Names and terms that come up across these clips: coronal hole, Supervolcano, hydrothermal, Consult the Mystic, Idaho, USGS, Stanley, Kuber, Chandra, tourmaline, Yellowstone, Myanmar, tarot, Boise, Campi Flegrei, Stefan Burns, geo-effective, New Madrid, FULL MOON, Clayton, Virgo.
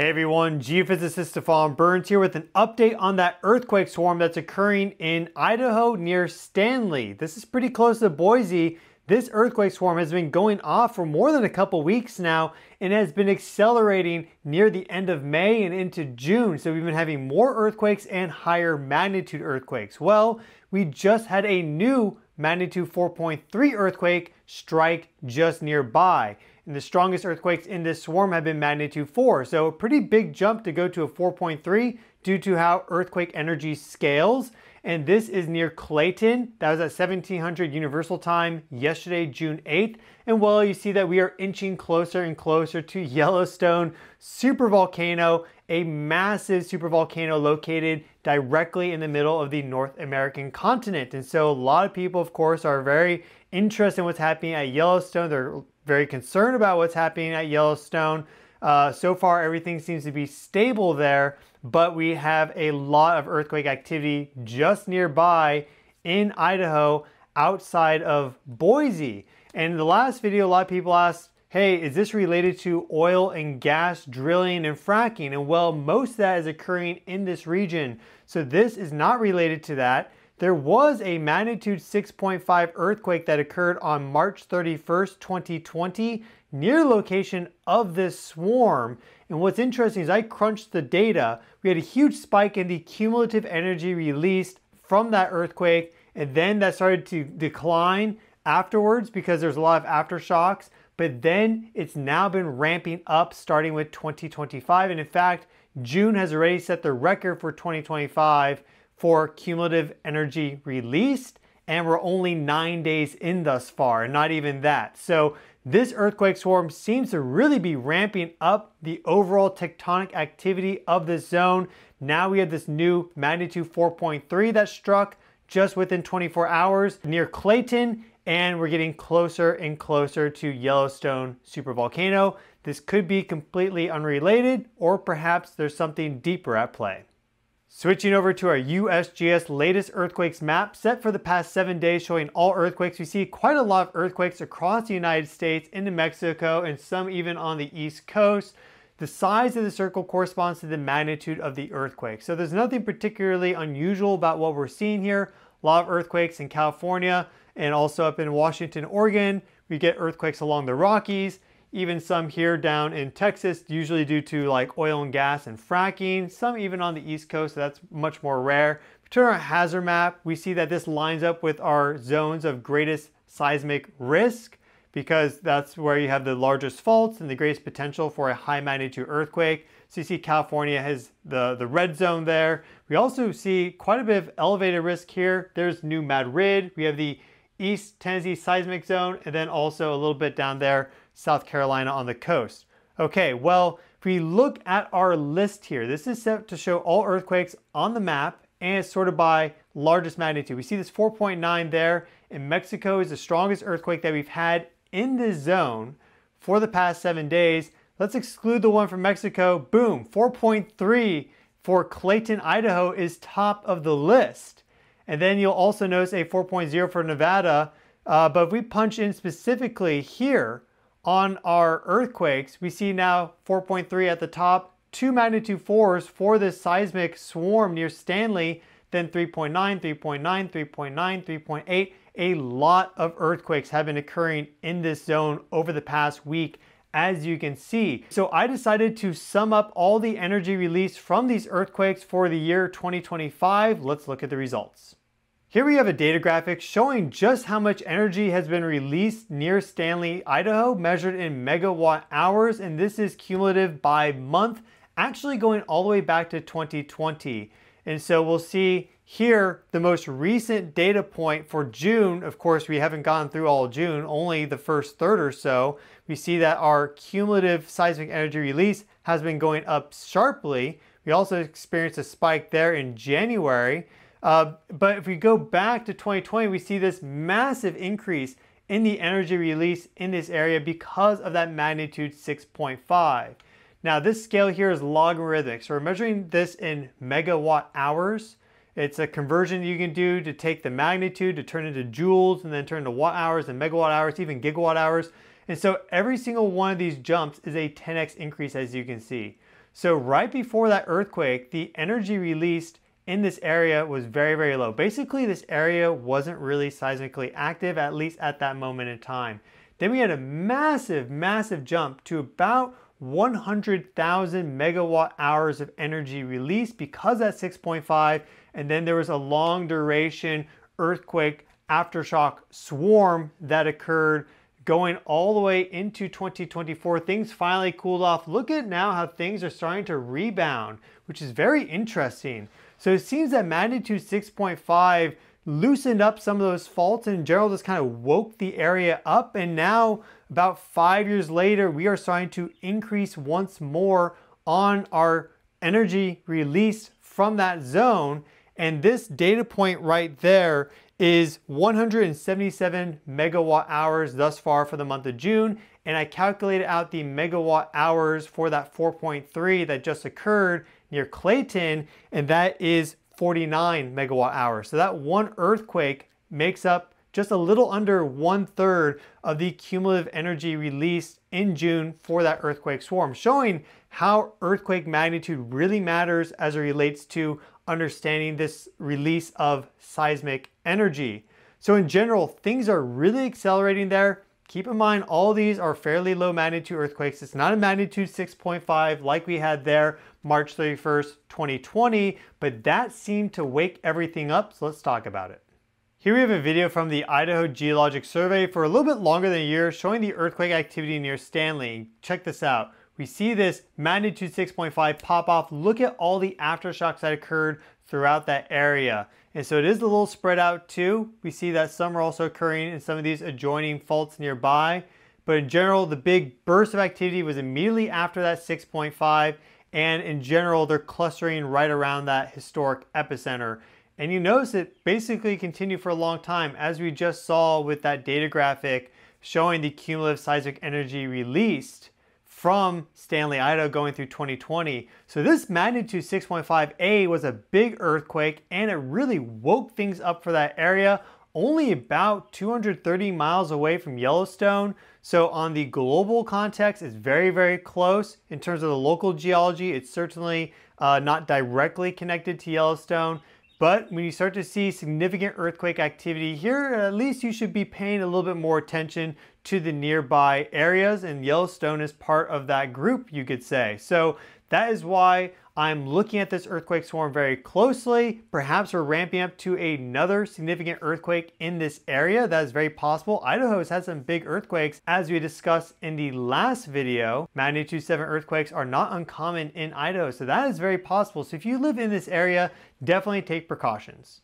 Hey everyone, geophysicist Stefan Burns here with an update on that earthquake swarm that's occurring in Idaho near Stanley. This is pretty close to Boise. This earthquake swarm has been going off for more than a couple weeks now and has been accelerating near the end of May and into June. So we've been having more earthquakes and higher magnitude earthquakes. Well, we just had a new magnitude 4.3 earthquake strike just nearby. And the strongest earthquakes in this swarm have been magnitude 4. So a pretty big jump to go to a 4.3 due to how earthquake energy scales. And this is near Clayton. That was at 1700 universal time yesterday, June 8th. And well, you see that we are inching closer and closer to Yellowstone supervolcano, a massive supervolcano located directly in the middle of the North American continent. And so a lot of people, of course, are very interested in what's happening at Yellowstone. They're very concerned about what's happening at Yellowstone. So far, everything seems to be stable there, but we have a lot of earthquake activity just nearby in Idaho outside of Boise. And in the last video, a lot of people asked, hey, is this related to oil and gas drilling and fracking? And well, most of that is occurring in this region. So this is not related to that. There was a magnitude 6.5 earthquake that occurred on March 31st, 2020, near location of this swarm. And what's interesting is I crunched the data. We had a huge spike in the cumulative energy released from that earthquake, and then that started to decline afterwards because there's a lot of aftershocks, but then it's now been ramping up starting with 2025. And in fact, June has already set the record for 2025 for cumulative energy released, and we're only 9 days in thus far, and not even that. So this earthquake swarm seems to really be ramping up the overall tectonic activity of this zone. Now we have this new magnitude 4.3 that struck just within 24 hours near Clayton, and we're getting closer and closer to Yellowstone supervolcano. This could be completely unrelated, or perhaps there's something deeper at play. Switching over to our USGS latest earthquakes map set for the past 7 days showing all earthquakes. We see quite a lot of earthquakes across the United States, into Mexico, and some even on the East Coast. The size of the circle corresponds to the magnitude of the earthquake. So there's nothing particularly unusual about what we're seeing here. A lot of earthquakes in California and also up in Washington, Oregon. We get earthquakes along the Rockies. Even some here down in Texas, usually due to like oil and gas and fracking, some even on the East Coast, so that's much more rare. We turn our hazard map, we see that this lines up with our zones of greatest seismic risk because that's where you have the largest faults and the greatest potential for a high magnitude earthquake. So you see California has the red zone there. We also see quite a bit of elevated risk here. There's New Madrid, we have the East Tennessee seismic zone, and then also a little bit down there, South Carolina on the coast. Okay, well, if we look at our list here, this is set to show all earthquakes on the map and it's sorted by largest magnitude. We see this 4.9 there, and Mexico is the strongest earthquake that we've had in this zone for the past 7 days. Let's exclude the one from Mexico. Boom, 4.3 for Clayton, Idaho is top of the list. And then you'll also notice a 4.0 for Nevada. But if we punch in specifically here, on our earthquakes, we see now 4.3 at the top, two magnitude 4s for this seismic swarm near Stanley, then 3.9, 3.9, 3.9, 3.8. A lot of earthquakes have been occurring in this zone over the past week, as you can see. So I decided to sum up all the energy released from these earthquakes for the year 2025. Let's look at the results. Here we have a data graphic showing just how much energy has been released near Stanley, Idaho, measured in megawatt hours, and this is cumulative by month, actually going all the way back to 2020. And so we'll see here the most recent data point for June. Of course, we haven't gone through all June, only the first third or so. We see that our cumulative seismic energy release has been going up sharply. We also experienced a spike there in January. But if we go back to 2020, we see this massive increase in the energy release in this area because of that magnitude 6.5. Now this scale here is logarithmic. So we're measuring this in megawatt hours. It's a conversion you can do to take the magnitude, to turn into joules, and then turn into watt hours and megawatt hours, even gigawatt hours. And so every single one of these jumps is a 10x increase, as you can see. So right before that earthquake, the energy released in this area was very, very low. Basically, this area wasn't really seismically active, at least at that moment in time. Then we had a massive, massive jump to about 100,000 megawatt hours of energy released because at 6.5, and then there was a long duration earthquake aftershock swarm that occurred going all the way into 2024. Things finally cooled off. Look at now how things are starting to rebound, which is very interesting. So it seems that magnitude 6.5 loosened up some of those faults and in general just kind of woke the area up, and now about 5 years later we are starting to increase once more on our energy release from that zone. And this data point right there is 177 megawatt hours thus far for the month of June, and I calculated out the megawatt hours for that 4.3 that just occurred near Clayton, and that is 49 megawatt hours. So that one earthquake makes up just a little under 1/3 of the cumulative energy released in June for that earthquake swarm, showing how earthquake magnitude really matters as it relates to understanding this release of seismic energy. So in general, things are really accelerating there. Keep in mind, all these are fairly low magnitude earthquakes. It's not a magnitude 6.5 like we had there March 31st, 2020, but that seemed to wake everything up, so let's talk about it. Here we have a video from the Idaho Geologic Survey for a little bit longer than a year showing the earthquake activity near Stanley. Check this out. We see this magnitude 6.5 pop off. Look at all the aftershocks that occurred throughout that area. And so it is a little spread out too. We see that some are also occurring in some of these adjoining faults nearby. But in general, the big burst of activity was immediately after that 6.5. And in general, they're clustering right around that historic epicenter. And you notice it basically continued for a long time, as we just saw with that data graphic showing the cumulative seismic energy released from Stanley, Idaho going through 2020. So this magnitude 6.5A was a big earthquake, and it really woke things up for that area, only about 230 miles away from Yellowstone. So on the global context, it's very, very close. In terms of the local geology, it's certainly not directly connected to Yellowstone. But when you start to see significant earthquake activity here, at least you should be paying a little bit more attention to the nearby areas, and Yellowstone is part of that group, you could say. So that is why I'm looking at this earthquake swarm very closely. Perhaps we're ramping up to another significant earthquake in this area. That is very possible. Idaho has had some big earthquakes, as we discussed in the last video. Magnitude 7 earthquakes are not uncommon in Idaho, so that is very possible. So if you live in this area, definitely take precautions.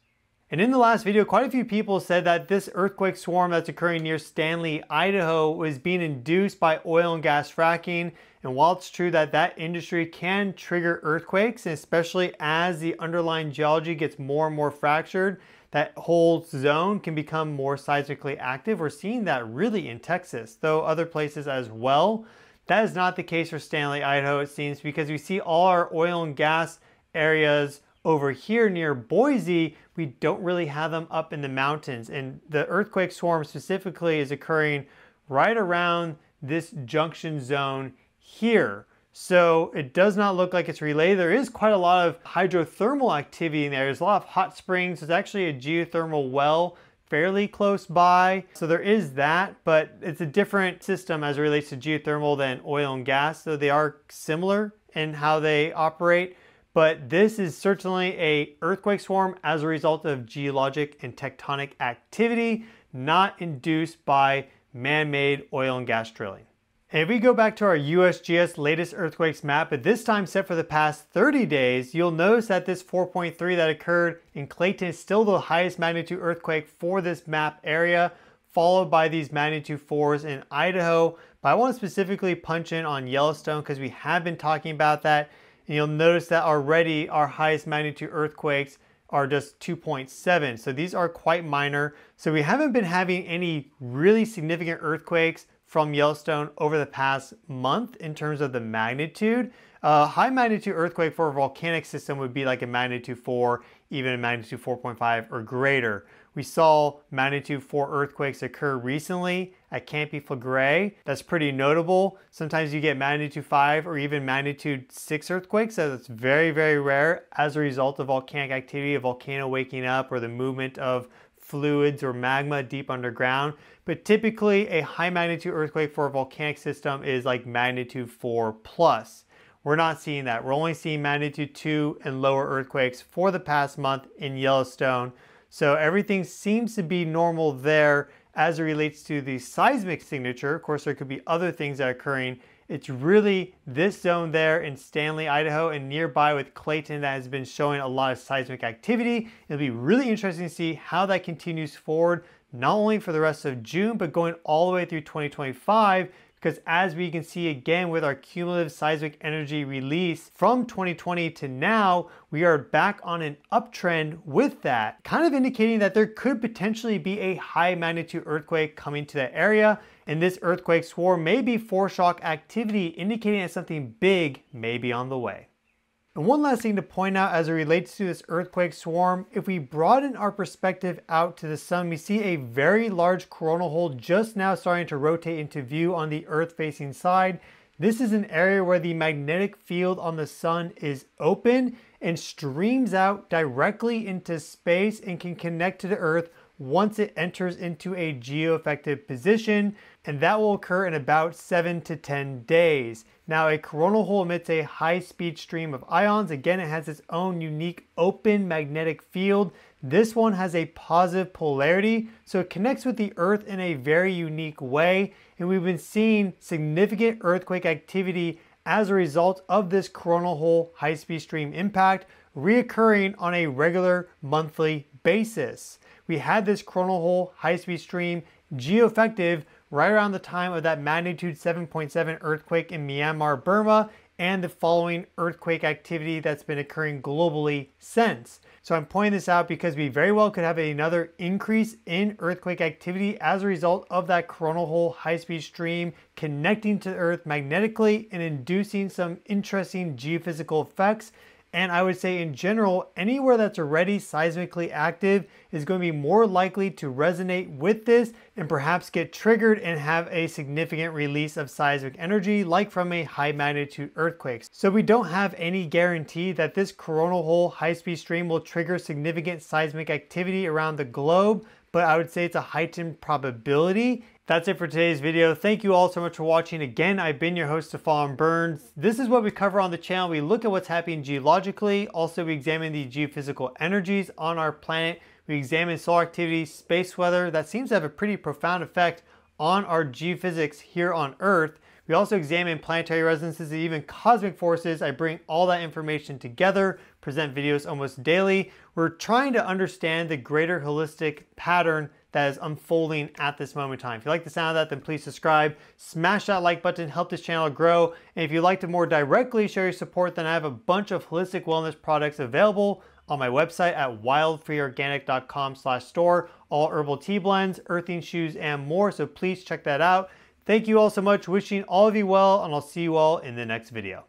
And in the last video, quite a few people said that this earthquake swarm that's occurring near Stanley, Idaho was being induced by oil and gas fracking. And while it's true that that industry can trigger earthquakes, and especially as the underlying geology gets more and more fractured, that whole zone can become more seismically active. We're seeing that really in Texas, though other places as well. That is not the case for Stanley, Idaho, it seems, because we see all our oil and gas areas over here near Boise. We don't really have them up in the mountains, and the earthquake swarm specifically is occurring right around this junction zone here. So it does not look like it's related. There is quite a lot of hydrothermal activity in there. There's a lot of hot springs. There's actually a geothermal well fairly close by. So there is that, but it's a different system as it relates to geothermal than oil and gas, though they are similar in how they operate. But this is certainly a earthquake swarm as a result of geologic and tectonic activity, not induced by man-made oil and gas drilling. And if we go back to our USGS latest earthquakes map, but this time set for the past 30 days, you'll notice that this 4.3 that occurred in Clayton is still the highest magnitude earthquake for this map area, followed by these magnitude 4s in Idaho. But I want to specifically punch in on Yellowstone because we have been talking about that. And you'll notice that already our highest magnitude earthquakes are just 2.7. So these are quite minor. So we haven't been having any really significant earthquakes from Yellowstone over the past month in terms of the magnitude. A high magnitude earthquake for a volcanic system would be like a magnitude 4, even a magnitude 4.5 or greater. We saw magnitude 4 earthquakes occur recently at Campi Flegrei. That's pretty notable. Sometimes you get magnitude 5 or even magnitude 6 earthquakes, so it's very, very rare as a result of volcanic activity, a volcano waking up, or the movement of fluids or magma deep underground. But typically a high magnitude earthquake for a volcanic system is like magnitude 4 plus. We're not seeing that. We're only seeing magnitude 2 and lower earthquakes for the past month in Yellowstone. So everything seems to be normal there as it relates to the seismic signature. Of course, there could be other things that are occurring. It's really this zone there in Stanley, Idaho, and nearby with Clayton that has been showing a lot of seismic activity. It'll be really interesting to see how that continues forward, not only for the rest of June, but going all the way through 2025, because as we can see again with our cumulative seismic energy release from 2020 to now, we are back on an uptrend with that, kind of indicating that there could potentially be a high magnitude earthquake coming to that area. And this earthquake swarm may be foreshock activity, indicating that something big may be on the way. And one last thing to point out as it relates to this earthquake swarm, if we broaden our perspective out to the sun, we see a very large coronal hole just now starting to rotate into view on the Earth-facing side. This is an area where the magnetic field on the sun is open and streams out directly into space and can connect to the Earth once it enters into a geo-effective position, and that will occur in about 7 to 10 days. Now, a coronal hole emits a high-speed stream of ions. Again, it has its own unique open magnetic field. This one has a positive polarity, so it connects with the Earth in a very unique way, and we've been seeing significant earthquake activity as a result of this coronal hole high-speed stream impact reoccurring on a regular monthly basis. We had this coronal hole high-speed stream geo-effective right around the time of that magnitude 7.7 earthquake in Myanmar, Burma, and the following earthquake activity that's been occurring globally since. So I'm pointing this out because we very well could have another increase in earthquake activity as a result of that coronal hole high-speed stream connecting to the Earth magnetically and inducing some interesting geophysical effects. And I would say in general, anywhere that's already seismically active is going to be more likely to resonate with this and perhaps get triggered and have a significant release of seismic energy, like from a high magnitude earthquake. So we don't have any guarantee that this coronal hole high-speed stream will trigger significant seismic activity around the globe, but I would say it's a heightened probability. That's it for today's video. Thank you all so much for watching. Again, I've been your host, Stefan Burns. This is what we cover on the channel. We look at what's happening geologically. Also, we examine the geophysical energies on our planet. We examine solar activity, space weather. That seems to have a pretty profound effect on our geophysics here on Earth. We also examine planetary resonances and even cosmic forces. I bring all that information together, present videos almost daily. We're trying to understand the greater holistic pattern that is unfolding at this moment in time. If you like the sound of that, then please subscribe, smash that like button, help this channel grow. And if you'd like to more directly show your support, then I have a bunch of holistic wellness products available on my website at wildfreeorganic.com/store, all herbal tea blends, earthing shoes, and more. So please check that out. Thank you all so much. Wishing all of you well, and I'll see you all in the next video.